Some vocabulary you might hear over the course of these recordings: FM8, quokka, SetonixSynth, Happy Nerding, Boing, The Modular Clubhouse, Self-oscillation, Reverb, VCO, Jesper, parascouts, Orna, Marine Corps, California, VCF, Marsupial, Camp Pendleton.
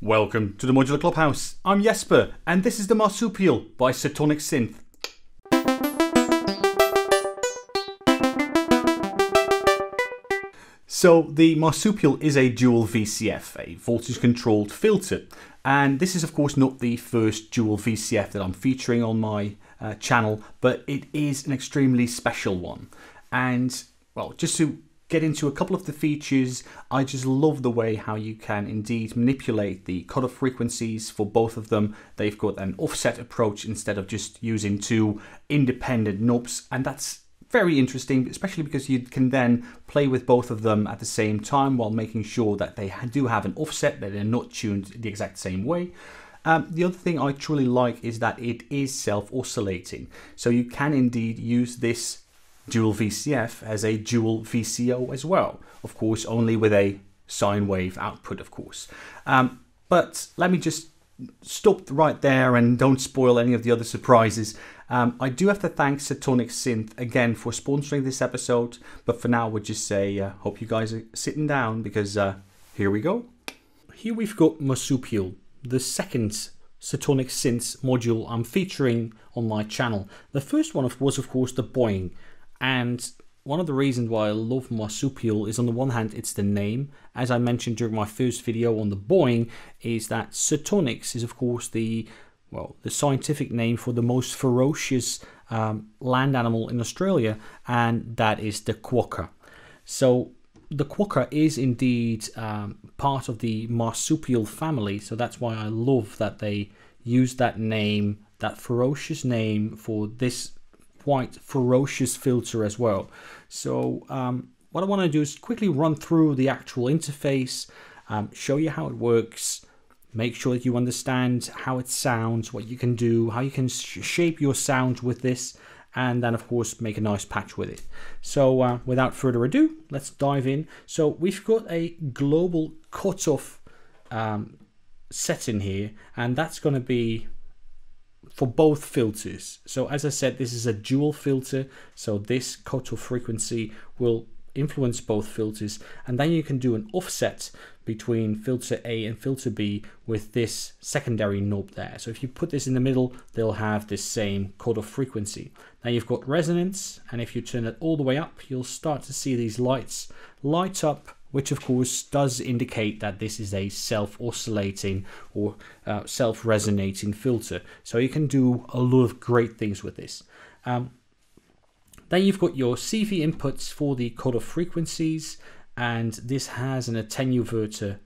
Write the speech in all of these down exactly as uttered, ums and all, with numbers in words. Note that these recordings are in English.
Welcome to the Modular Clubhouse. I'm Jesper, and this is the Marsupial by SetonixSynth. So the Marsupial is a dual V C F, a voltage-controlled filter, and this is of course not the first dual V C F that I'm featuring on my uh, channel, but it is an extremely special one. And well, just to get into a couple of the features, I just love the way how you can indeed manipulate the cutoff frequencies for both of them. They've got an offset approach instead of just using two independent knobs, and that's very interesting, especially because you can then play with both of them at the same time while making sure that they do have an offset, that they're not tuned the exact same way. Um, the other thing I truly like is that it is self-oscillating, so you can indeed use this dual V C F as a dual V C O as well, of course only with a sine wave output, of course. Um, but let me just stop right there and don't spoil any of the other surprises. Um, I do have to thank SetonixSynth again for sponsoring this episode, but for now we'll just say uh, hope you guys are sitting down, because uh, here we go. Here we've got Marsupial, the second SetonixSynth's module I'm featuring on my channel. The first one was of course the Boing, and one of the reasons why I love Marsupial is, on the one hand, it's the name. As I mentioned during my first video on the Boing, is that Setonix is of course the well the scientific name for the most ferocious um, land animal in Australia, and that is the quokka. So the quokka is indeed um, part of the marsupial family, so that's why I love that they use that name, that ferocious name, for this quite ferocious filter as well. So um, what I want to do is quickly run through the actual interface, um, show you how it works, make sure that you understand how it sounds, what you can do, how you can sh shape your sound with this, and then of course make a nice patch with it. So uh, without further ado, let's dive in. So we've got a global cutoff um, setting here, and that's going to be for both filters. So as I said, this is a dual filter, so this cutoff frequency will influence both filters, and then you can do an offset between filter A and filter B with this secondary knob there. So if you put this in the middle, they'll have this same cutoff frequency. Now you've got resonance, and if you turn it all the way up, you'll start to see these lights light up, which of course does indicate that this is a self-oscillating or uh, self-resonating filter. So you can do a lot of great things with this. Um, then you've got your C V inputs for the cutoff frequencies, and this has an attenuverter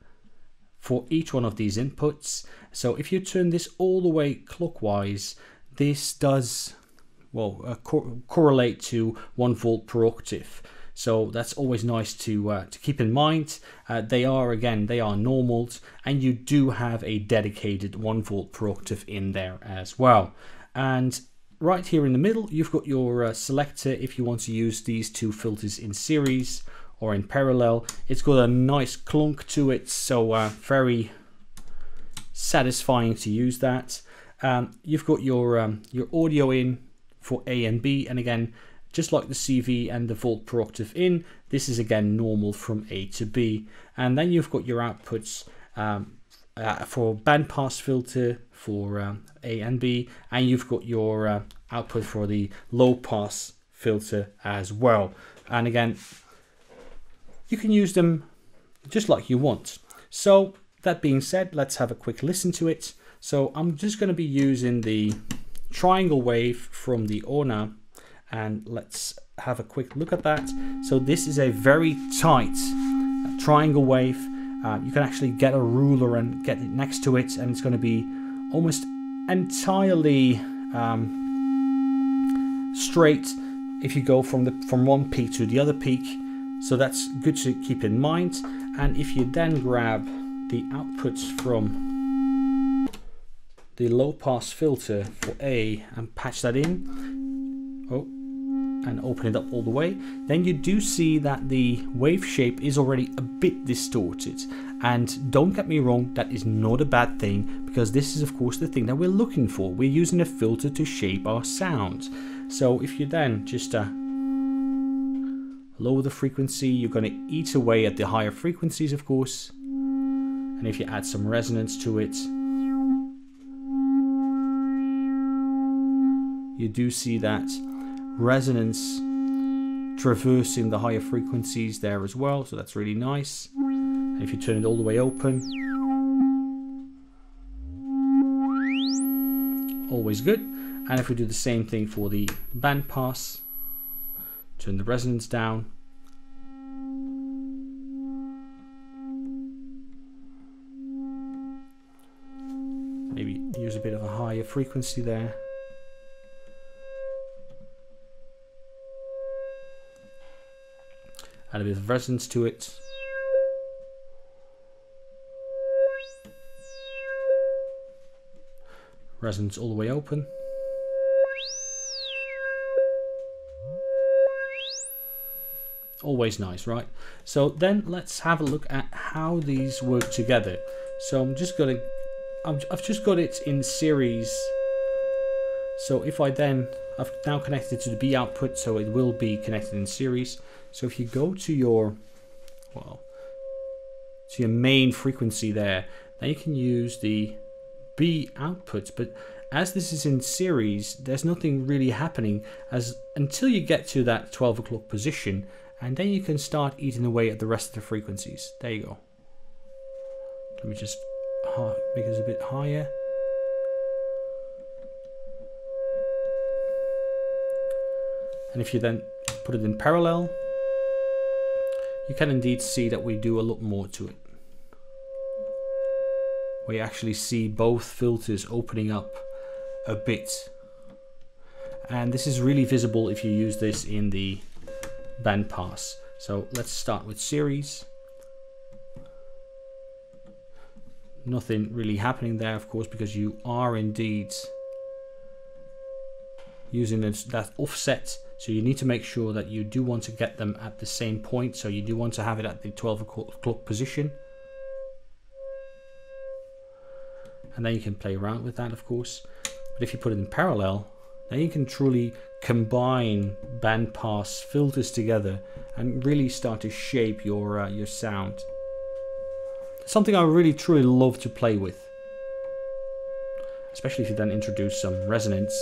for each one of these inputs. So if you turn this all the way clockwise, this does well uh, co correlate to one volt per octave. So that's always nice to uh, to keep in mind. Uh, they are, again, they are normals, and you do have a dedicated one volt per octave in there as well. And right here in the middle, you've got your uh, selector if you want to use these two filters in series or in parallel. It's got a nice clunk to it, so uh, very satisfying to use that. Um, you've got your um, your audio in for A and B, and again, just like the C V and the volt per octave in, this is again normal from A to B. And then you've got your outputs um, uh, for bandpass filter for um, A and B, and you've got your uh, output for the low pass filter as well. And again, you can use them just like you want. So that being said, let's have a quick listen to it. So I'm just going to be using the triangle wave from the Orna, and let's have a quick look at that. So this is a very tight triangle wave. Uh, you can actually get a ruler and get it next to it, and it's going to be almost entirely um, straight if you go from the from one peak to the other peak. So that's good to keep in mind. And if you then grab the outputs from the low pass filter for A and patch that in, oh, and open it up all the way, then you do see that the wave shape is already a bit distorted. And don't get me wrong, that is not a bad thing, because this is of course the thing that we're looking for. We're using a filter to shape our sound. So if you then just uh, lower the frequency, you're going to eat away at the higher frequencies, of course, and if you add some resonance to it, you do see that resonance traversing the higher frequencies there as well, so that's really nice. And if you turn it all the way open, always good. And if we do the same thing for the bandpass, turn the resonance down, maybe use a bit of a higher frequency there. Add a bit of resonance to it. Resonance all the way open. Always nice, right? So then let's have a look at how these work together. So I'm just going to, I've just got it in series. So if I then, I've now connected to the B output, so it will be connected in series. So if you go to your, well, to your main frequency there, now you can use the B output, but as this is in series, there's nothing really happening as until you get to that twelve o'clock position, and then you can start eating away at the rest of the frequencies. There you go. Let me just make this a bit higher. And if you then put it in parallel, you can indeed see that we do a lot more to it. We actually see both filters opening up a bit. And this is really visible if you use this in the bandpass. So let's start with series. Nothing really happening there, of course, because you are indeed using that offset. So you need to make sure that you do want to get them at the same point. So you do want to have it at the twelve o'clock position. And then you can play around with that, of course. But if you put it in parallel, then you can truly combine bandpass filters together and really start to shape your, uh, your sound. Something I really truly love to play with. Especially if you then introduce some resonance.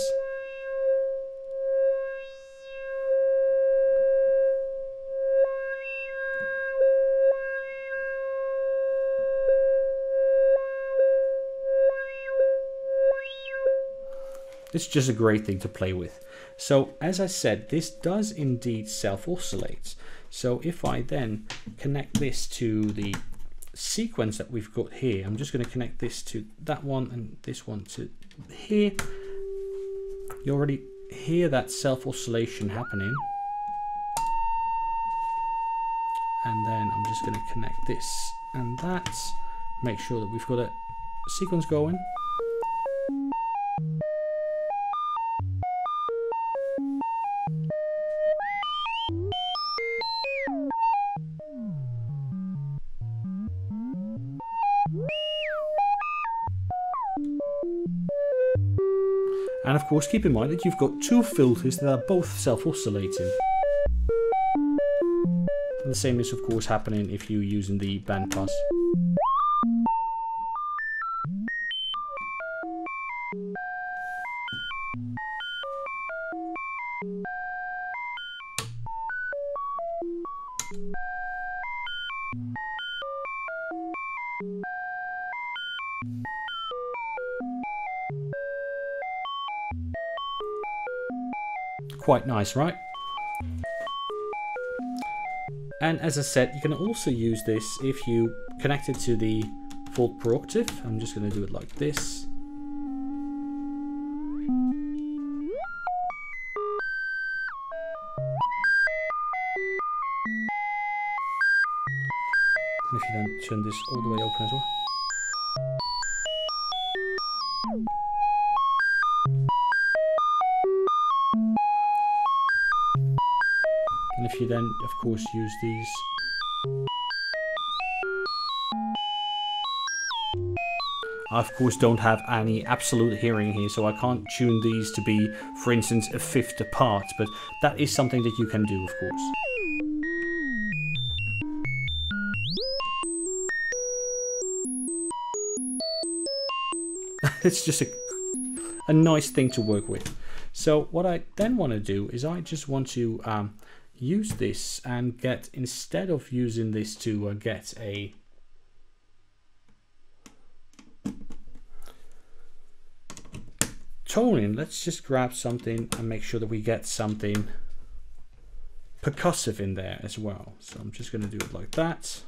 It's just a great thing to play with. So as I said, this does indeed self-oscillate. So if I then connect this to the sequence that we've got here, I'm just going to connect this to that one and this one to here. You already hear that self-oscillation happening. And then I'm just going to connect this and that. Make sure that we've got a sequence going. And of course, keep in mind that you've got two filters that are both self-oscillating. The same is, of course, happening if you're using the bandpass. Quite nice, right? And as I said, you can also use this if you connect it to the fourth per octave. I'm just going to do it like this. And if you then turn this all the way open as well. If you then, of course, use these. I, of course, don't have any absolute hearing here, so I can't tune these to be, for instance, a fifth apart, but that is something that you can do, of course. It's just a, a nice thing to work with. So what I then want to do is I just want to um, use this and get, instead of using this to uh, get a tone in, let's just grab something and make sure that we get something percussive in there as well. So I'm just going to do it like that.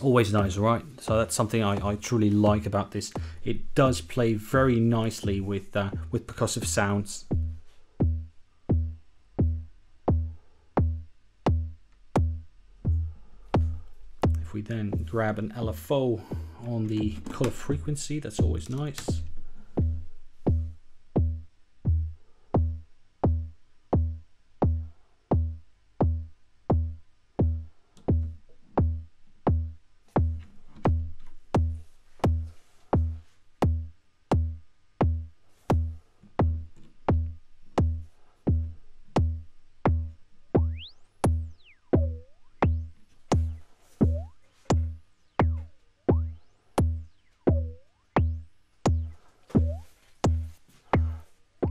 Always nice, right? So that's something I, I truly like about this. It does play very nicely with uh, with percussive sounds. If we then grab an L F O on the color frequency, that's always nice.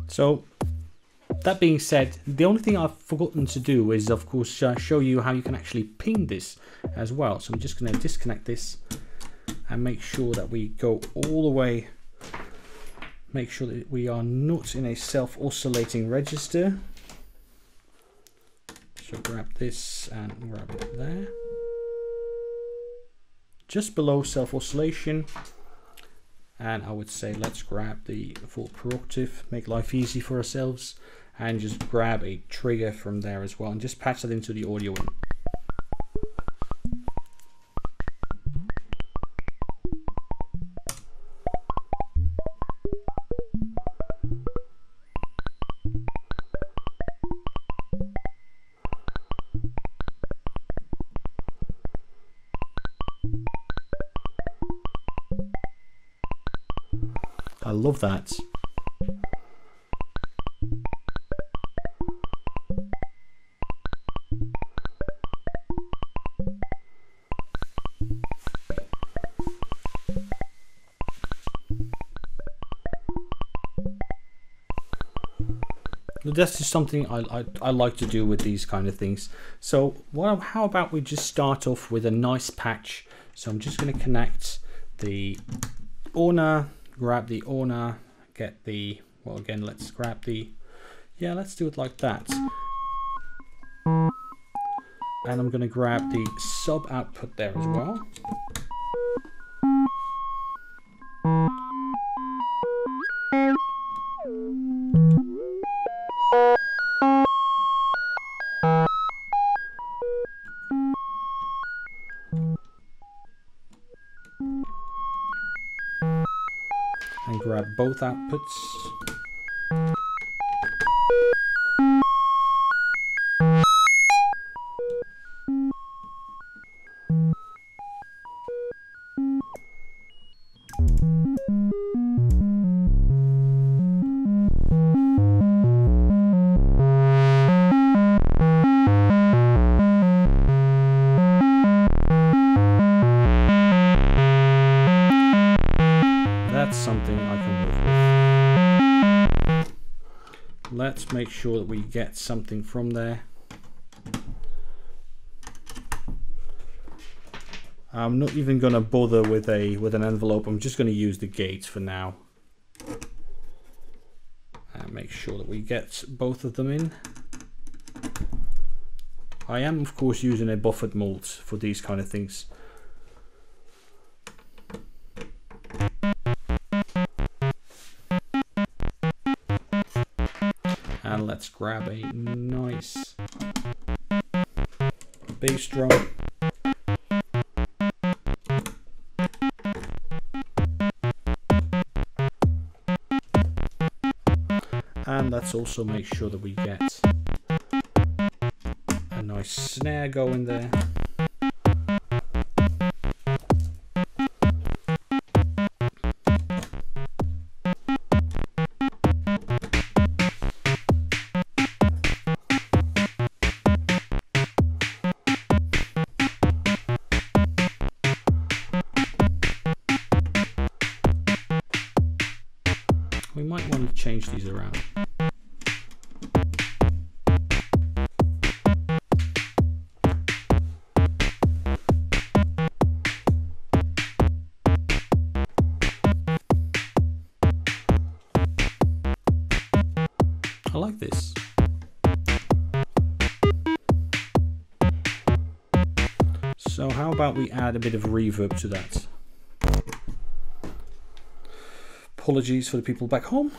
So that being said, the only thing I've forgotten to do is, of course, uh, show you how you can actually ping this as well. So I'm just going to disconnect this and make sure that we go all the way. Make sure that we are not in a self-oscillating register. So grab this and grab it there. Just below self-oscillation. And I would say let's grab the full preoctave, make life easy for ourselves, and just grab a trigger from there as well and just patch that into the audio in. I love that. That's just something I, I, I like to do with these kind of things. So what, how about we just start off with a nice patch. So I'm just going to connect the Orner. Grab the Orner, get the, well again, let's grab the, yeah, let's do it like that. And I'm gonna grab the sub output there as well. Both outputs. Let's make sure that we get something from there. I'm not even going to bother with a with an envelope. I'm just going to use the gates for now. And make sure that we get both of them in. I am, of course, using a buffered mult for these kind of things. let's grab a nice bass drum. And let's also make sure that we get a nice snare going there. We might want to change these around. I like this. So how about we add a bit of reverb to that? Apologies for the people back home.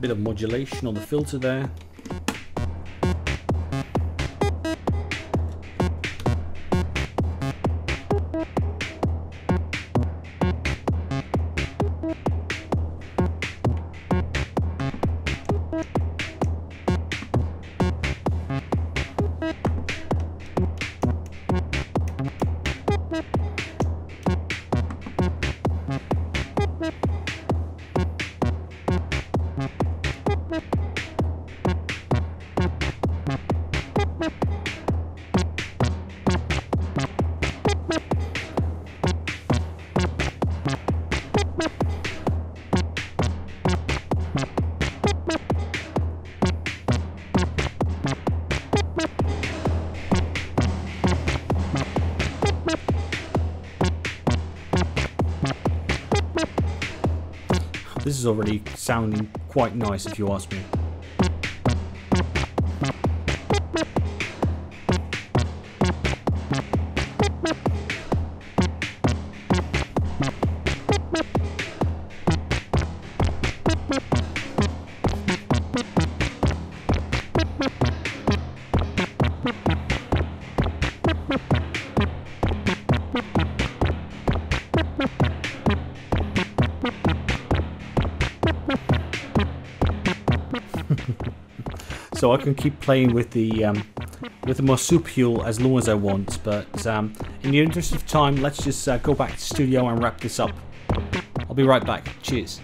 Bit of modulation on the filter there. This is already sounding quite nice, if you ask me. So I can keep playing with the um, with the marsupial as long as I want, but um, in the interest of time, let's just uh, go back to the studio and wrap this up. I'll be right back. Cheers.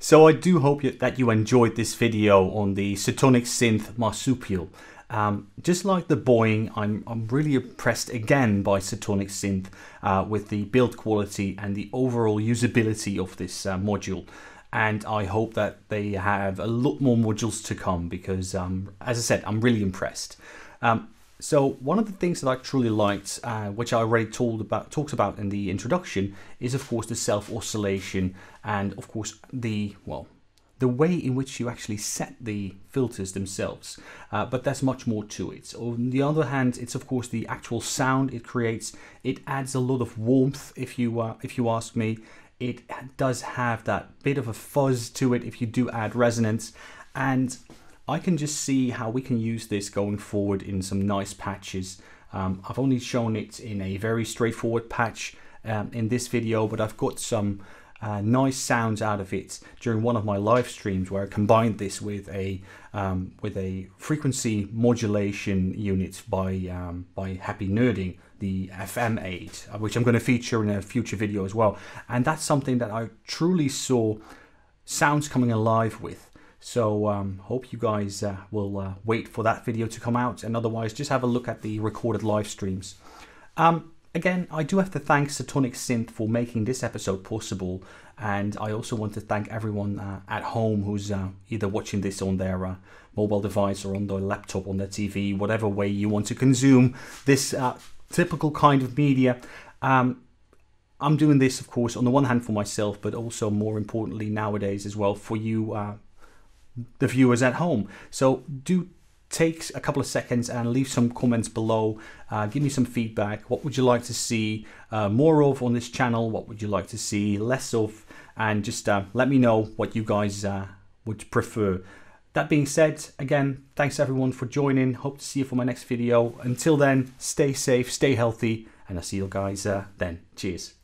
So I do hope that you enjoyed this video on the SetonixSynth marsupial. Um, just like the Boing, I'm, I'm really impressed again by SetonixSynth uh, with the build quality and the overall usability of this uh, module. And I hope that they have a lot more modules to come because, um, as I said, I'm really impressed. Um, so one of the things that I truly liked, uh, which I already told about, talked about in the introduction, is of course the self-oscillation and of course the, well, the way in which you actually set the filters themselves, uh, but there's much more to it. On the other hand, it's of course the actual sound it creates. It adds a lot of warmth, if you uh, if you ask me. It does have that bit of a fuzz to it if you do add resonance, and I can just see how we can use this going forward in some nice patches. Um, I've only shown it in a very straightforward patch um, in this video, but I've got some Uh, nice sounds out of it during one of my live streams where I combined this with a um, with a frequency modulation unit by um, by Happy Nerding, the F M eight, which I'm going to feature in a future video as well. And that's something that I truly saw sounds coming alive with. So um, hope you guys uh, will uh, wait for that video to come out, and otherwise just have a look at the recorded live streams. Um, Again, I do have to thank SetonixSynth for making this episode possible, and I also want to thank everyone uh, at home who's uh, either watching this on their uh, mobile device or on their laptop, on their T V, whatever way you want to consume this uh, typical kind of media. Um, I'm doing this, of course, on the one hand for myself, but also more importantly nowadays as well for you, uh, the viewers at home. So do take a couple of seconds and leave some comments below. Uh, give me some feedback. What would you like to see uh, more of on this channel? What would you like to see less of? And just uh, let me know what you guys uh, would prefer. That being said, again, thanks everyone for joining. Hope to see you for my next video. Until then, stay safe, stay healthy, and I'll see you guys uh, then. Cheers.